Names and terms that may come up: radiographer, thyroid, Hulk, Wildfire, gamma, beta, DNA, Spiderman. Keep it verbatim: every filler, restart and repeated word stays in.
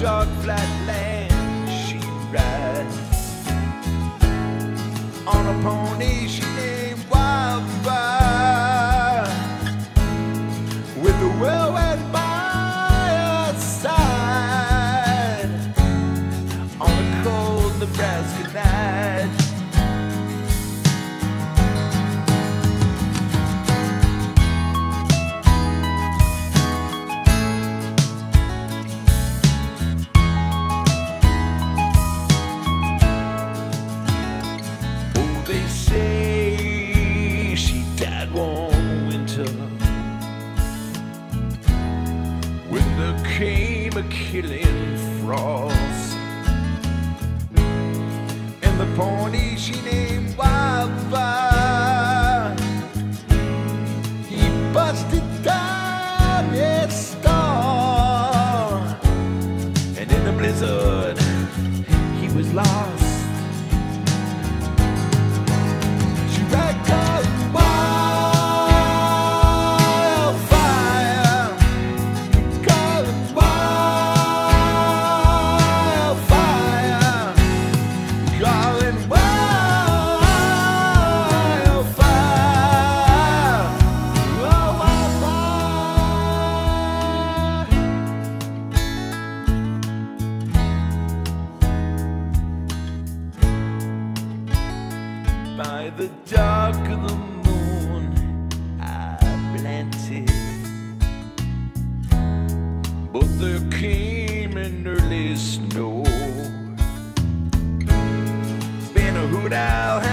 dog flat land she rides. On a pony she named Wildfire, with the whirlwind by her side on a cold Nebraska night. Came a killing frost, and the pony she named Wildfire, he busted down his star, and in the blizzard he was lost. By the dark of the moon I planted, but there came an early snow. Been a hoot owl.